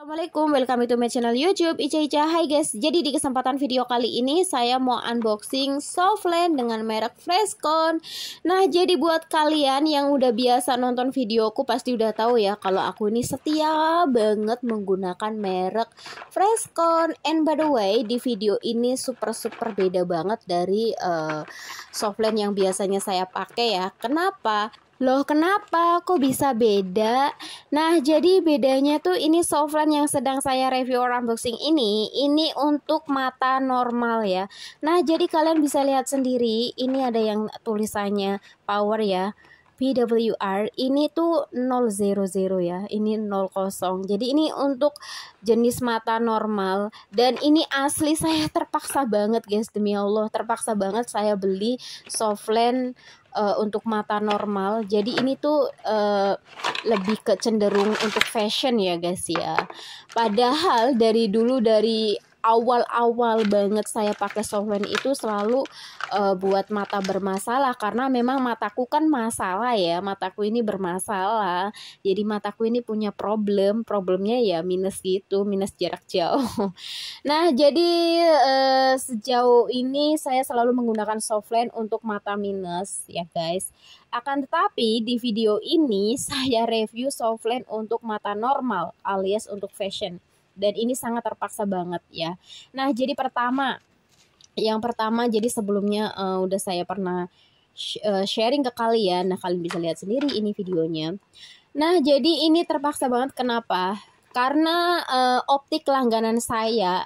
Assalamualaikum, welcome to my channel YouTube Ica Ica. Hai guys, jadi di kesempatan video kali ini saya mau unboxing softland dengan merek Freshkon. Nah, jadi buat kalian yang udah biasa nonton videoku pasti udah tahu ya kalau aku ini setia banget menggunakan merek Freshkon. And by the way, di video ini super beda banget dari softland yang biasanya saya pakai ya. Kenapa? Loh, kenapa kok bisa beda? Nah, jadi bedanya tuh ini softland yang sedang saya review unboxing ini untuk mata normal ya. Nah, jadi kalian bisa lihat sendiri, ini ada yang tulisannya power ya. PWR ini tuh 000 ya, ini 00. Jadi ini untuk jenis mata normal dan ini asli saya terpaksa banget guys, demi Allah terpaksa banget saya beli softland untuk mata normal. Jadi ini tuh lebih kecenderung untuk fashion ya guys ya. Padahal dari dulu dari awal-awal banget saya pakai softland itu selalu buat mata bermasalah, karena memang mataku kan masalah ya, mataku ini bermasalah. Jadi mataku ini punya problemnya ya minus gitu, minus jarak jauh. Nah, jadi sejauh ini saya selalu menggunakan softland untuk mata minus ya guys. Akan tetapi di video ini saya review softland untuk mata normal alias untuk fashion. Dan ini sangat terpaksa banget ya. Nah, jadi yang pertama jadi sebelumnya udah saya pernah sharing ke kalian. Nah, kalian bisa lihat sendiri ini videonya. Nah, jadi ini terpaksa banget kenapa? Karena optik langganan saya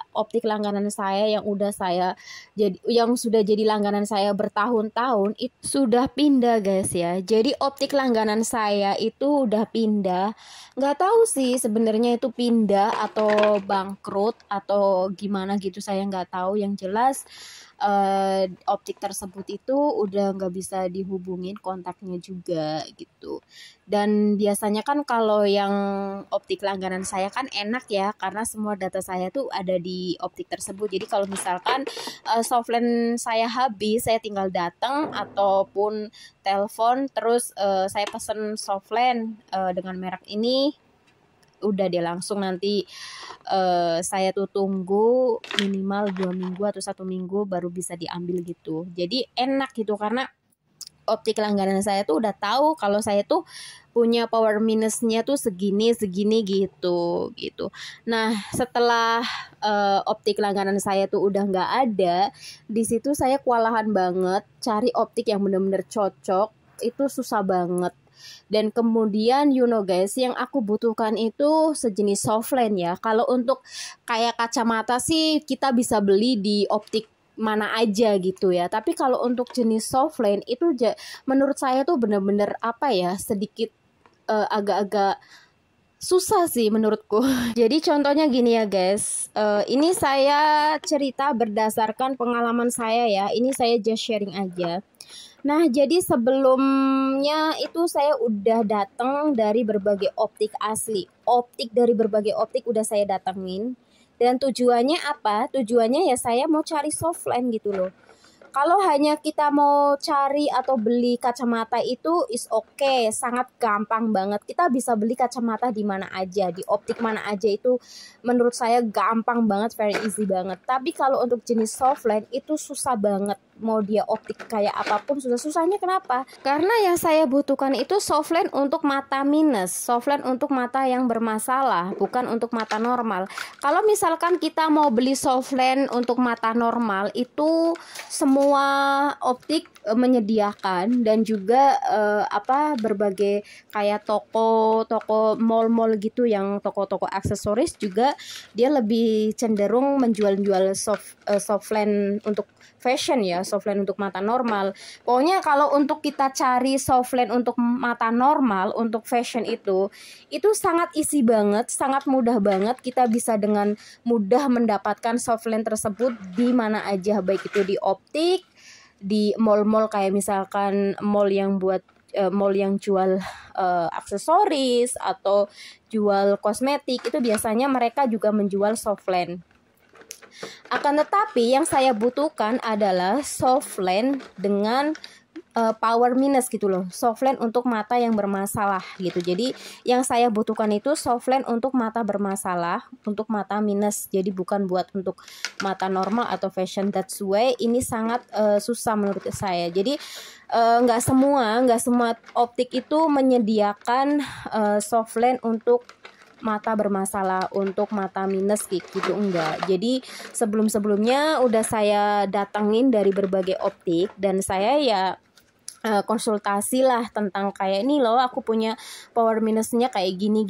yang sudah jadi langganan saya bertahun-tahun itu sudah pindah guys ya. Jadi optik langganan saya itu udah pindah. Nggak tahu sih sebenarnya itu pindah atau bangkrut atau gimana gitu, saya nggak tahu. Yang jelas optik tersebut itu udah nggak bisa dihubungin kontaknya juga gitu. Dan biasanya kan kalau yang optik langganan saya kan enak ya, karena semua data saya tuh ada di optik tersebut. Jadi kalau misalkan softland saya habis, saya tinggal datang ataupun telepon, terus saya pesen softland dengan merek ini, udah deh langsung nanti saya tuh tunggu minimal 2 minggu atau 1 minggu baru bisa diambil gitu. Jadi enak gitu, karena optik langganan saya tuh udah tahu kalau saya tuh punya power minusnya tuh segini gitu. Nah, setelah optik langganan saya tuh udah nggak ada, di situ saya kewalahan banget cari optik yang bener-bener cocok, itu susah banget. Dan kemudian guys, yang aku butuhkan itu sejenis softland ya. Kalau untuk kayak kacamata sih kita bisa beli di optik mana aja gitu ya. Tapi kalau untuk jenis softland itu menurut saya tuh bener-bener apa ya, sedikit agak-agak susah sih menurutku. Jadi contohnya gini ya guys, ini saya cerita berdasarkan pengalaman saya ya. Ini saya just sharing aja. Nah, jadi sebelumnya itu saya udah datang dari berbagai optik asli. Optik dari berbagai optik udah saya datengin. Dan tujuannya apa? Tujuannya ya saya mau cari softland gitu loh. Kalau hanya kita mau cari atau beli kacamata itu is okay, sangat gampang banget. Kita bisa beli kacamata di mana aja, di optik mana aja, itu menurut saya gampang banget, very easy banget. Tapi kalau untuk jenis softland itu susah banget. Mau dia optik kayak apapun susahnya kenapa? Karena yang saya butuhkan itu softland untuk mata minus, softland untuk mata yang bermasalah, bukan untuk mata normal. Kalau misalkan kita mau beli softland untuk mata normal itu semua optik menyediakan, dan juga berbagai kayak toko mall-mall gitu, yang toko-toko aksesoris juga dia lebih cenderung menjual-jual softland untuk fashion ya, softland untuk mata normal. Pokoknya kalau untuk kita cari softland untuk mata normal, untuk fashion itu sangat easy banget, sangat mudah banget. Kita bisa dengan mudah mendapatkan softland tersebut di mana aja, baik itu di optik, di mall-mall kayak misalkan mall yang jual aksesoris atau jual kosmetik, itu biasanya mereka juga menjual softland. Akan tetapi yang saya butuhkan adalah softland dengan power minus gitu loh, soft lens untuk mata yang bermasalah gitu. Jadi yang saya butuhkan itu soft lens untuk mata bermasalah, untuk mata minus, jadi bukan buat untuk mata normal atau fashion. That's why ini sangat susah menurut saya. Jadi nggak semua optik itu menyediakan soft lens untuk mata bermasalah, untuk mata minus gitu, enggak. Jadi sebelum-sebelumnya udah saya datengin dari berbagai optik dan saya ya konsultasi lah tentang kayak ini loh, aku punya power minusnya kayak gini.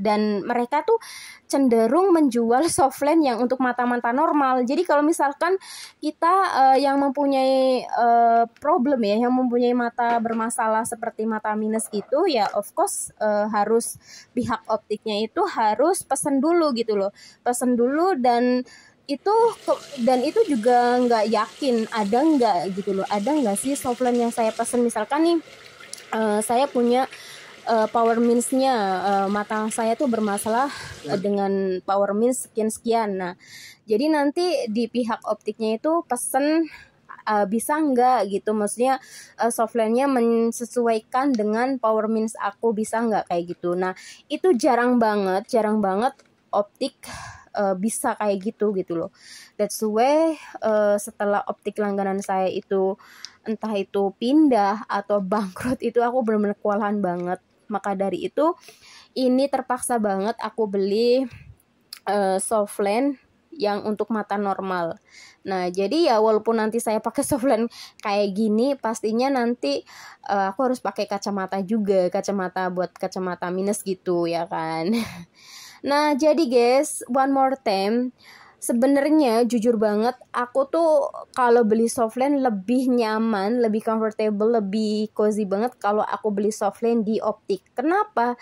Dan mereka tuh cenderung menjual soft lens yang untuk mata-mata normal. Jadi kalau misalkan kita yang mempunyai problem ya, yang mempunyai mata bermasalah seperti mata minus itu, ya of course harus pihak optiknya itu harus pesen dulu gitu loh, pesen dulu. Dan itu juga nggak yakin ada nggak gitu loh, ada nggak sih soft lens yang saya pesen. Misalkan nih saya punya power minusnya, mata saya tuh bermasalah dengan power minus sekian. Nah, jadi nanti di pihak optiknya itu pesen bisa nggak gitu, maksudnya soft lensnya menyesuaikan dengan power minus aku, bisa nggak kayak gitu. Nah, itu jarang banget optik bisa kayak gitu loh. That's why setelah optik langganan saya itu entah itu pindah atau bangkrut, itu aku benar-benar kewalahan banget. Maka dari itu ini terpaksa banget aku beli soft lens yang untuk mata normal. Nah, jadi ya walaupun nanti saya pakai soft lens kayak gini, pastinya nanti aku harus pakai kacamata juga, kacamata buat kacamata minus gitu ya kan. Nah, jadi guys, one more time, sebenarnya jujur banget aku tuh kalau beli soft lens lebih nyaman, lebih comfortable, lebih cozy banget kalau aku beli soft lens di optik. Kenapa?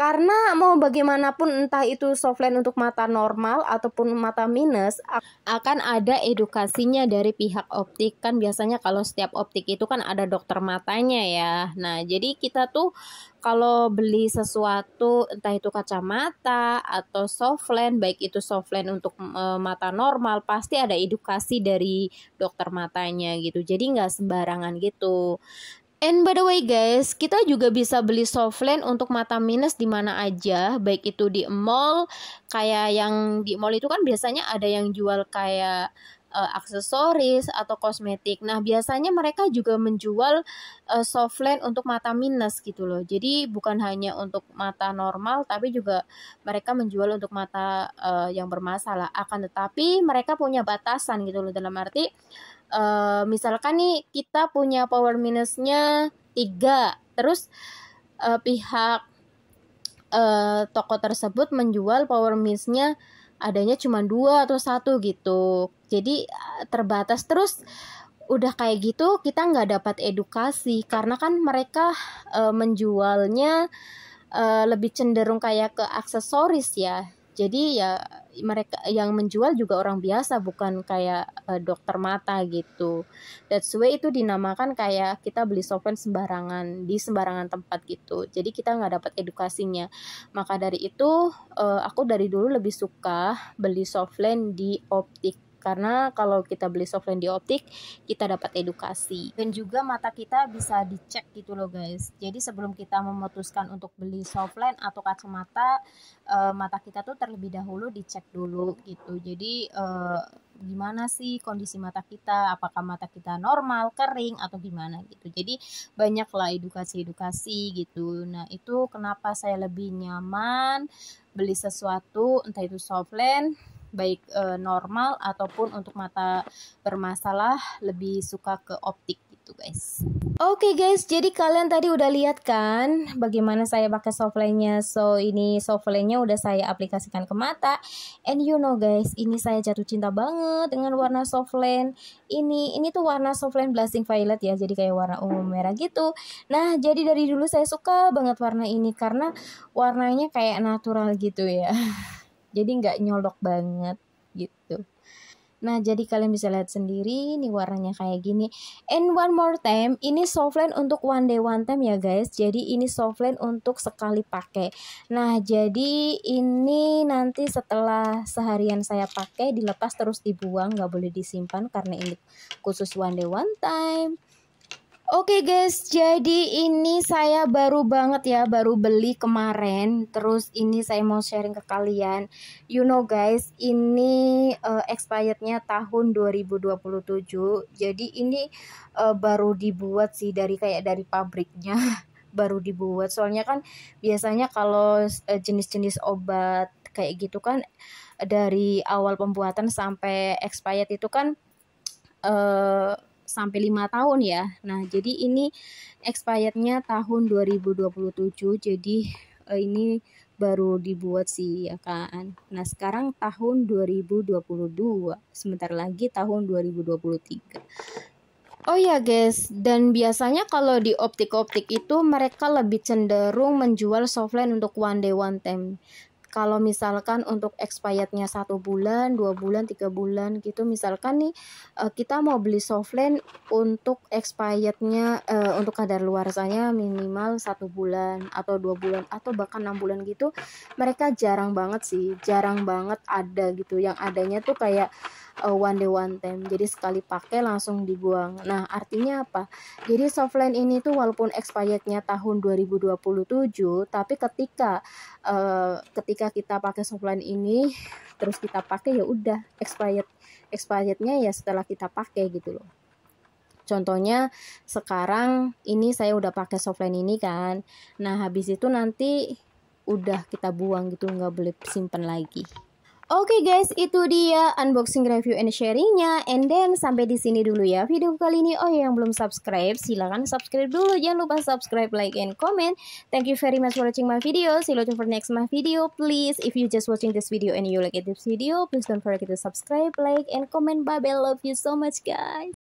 Karena mau bagaimanapun entah itu soft lens untuk mata normal ataupun mata minus, akan ada edukasinya dari pihak optik. Kan biasanya kalau setiap optik itu kan ada dokter matanya ya. Nah, jadi kita tuh kalau beli sesuatu entah itu kacamata atau soft lens, baik itu soft lens untuk mata normal, pasti ada edukasi dari dokter matanya gitu. Jadi nggak sembarangan gitu. And by the way guys, kita juga bisa beli soft lens untuk mata minus di mana aja, baik itu di mall, kayak yang di mall itu kan biasanya ada yang jual kayak aksesoris atau kosmetik. Nah, biasanya mereka juga menjual soft lens untuk mata minus gitu loh. Jadi bukan hanya untuk mata normal, tapi juga mereka menjual untuk mata yang bermasalah. Akan tetapi mereka punya batasan gitu loh, dalam arti misalkan nih kita punya power minusnya 3, terus pihak toko tersebut menjual power minusnya adanya cuma 2 atau 1 gitu. Jadi terbatas. Terus udah kayak gitu kita nggak dapat edukasi, karena kan mereka menjualnya lebih cenderung kayak ke aksesoris ya. Jadi ya mereka yang menjual juga orang biasa, bukan kayak dokter mata gitu. That's why itu dinamakan kayak kita beli soft lens sembarangan di sembarangan tempat gitu. Jadi kita nggak dapat edukasinya. Maka dari itu aku dari dulu lebih suka beli soft lens di optik. Karena kalau kita beli soft lens di optik, kita dapat edukasi. Dan juga mata kita bisa dicek gitu loh guys. Jadi sebelum kita memutuskan untuk beli soft lens atau kacamata, mata kita tuh terlebih dahulu dicek dulu gitu. Jadi gimana sih kondisi mata kita, apakah mata kita normal, kering, atau gimana gitu. Jadi banyaklah edukasi-edukasi gitu. Nah, itu kenapa saya lebih nyaman beli sesuatu, entah itu soft lens baik normal ataupun untuk mata bermasalah, lebih suka ke optik gitu guys. Oke guys, jadi kalian tadi udah lihat kan bagaimana saya pakai soft lensnya. So ini soft lensnya udah saya aplikasikan ke mata. And you know guys, ini saya jatuh cinta banget dengan warna soft lens. Ini tuh warna soft lens blushing violet ya, jadi kayak warna ungu merah gitu. Nah, jadi dari dulu saya suka banget warna ini karena warnanya kayak natural gitu ya. Jadi nggak nyolok banget gitu. Nah, jadi kalian bisa lihat sendiri nih warnanya kayak gini. And one more time, ini soft lens untuk one day one time ya guys. Jadi ini soft lens untuk sekali pakai. Nah, jadi ini nanti setelah seharian saya pakai, dilepas terus dibuang, nggak boleh disimpan karena ini khusus one day one time. Oke guys, jadi ini saya baru banget ya, baru beli kemarin. Terus ini saya mau sharing ke kalian. You know guys, ini expirednya tahun 2027. Jadi ini baru dibuat sih dari pabriknya. Baru dibuat. Soalnya kan biasanya kalau jenis-jenis obat kayak gitu kan dari awal pembuatan sampai expired itu kan sampai 5 tahun ya. Nah, jadi ini expirednya tahun 2027. Jadi ini baru dibuat sih ya kan. Nah, sekarang tahun 2022. Sebentar lagi tahun 2023. Oh ya guys, dan biasanya kalau di optik-optik itu mereka lebih cenderung menjual softline untuk one day one time. Kalau misalkan untuk expirednya 1 bulan, 2 bulan, 3 bulan gitu, misalkan nih kita mau beli softline untuk expirednya untuk kadaluarsanya minimal 1 bulan atau 2 bulan atau bahkan 6 bulan gitu, mereka jarang banget sih, jarang banget ada gitu. Yang adanya tuh kayak one day one time, jadi sekali pakai langsung dibuang. Nah artinya apa? Jadi softline ini tuh walaupun expirednya tahun 2027, tapi ketika kita pakai softline ini terus kita pakai ya udah expirednya ya setelah kita pakai gitu loh. Contohnya sekarang ini saya udah pakai softline ini kan. Nah habis itu nanti udah kita buang gitu, nggak boleh simpen lagi. Oke guys, itu dia unboxing, review, and sharingnya. And then sampai di sini dulu ya video kali ini. Oh yang belum subscribe silahkan subscribe dulu. Jangan lupa subscribe, like, and comment. Thank you very much for watching my video. See you later for next my video. Please, if you just watching this video and you like this video, please don't forget to subscribe, like, and comment. Bye bye. Love you so much guys.